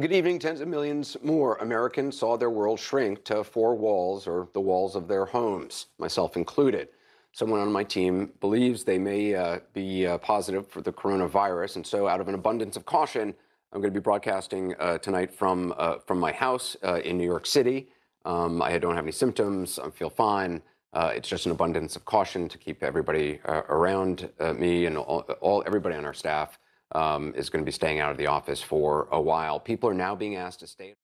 And good evening. Tens of millions more Americans saw their world shrink to four walls, or the walls of their homes, myself included. Someone on my team believes they may be positive for the coronavirus, and so out of an abundance of caution, I'm going to be broadcasting tonight from my house in New York City. I don't have any symptoms. I feel fine. It's just an abundance of caution to keep everybody around me, and everybody on our staff is going to be staying out of the office for a while. People are now being asked to stay.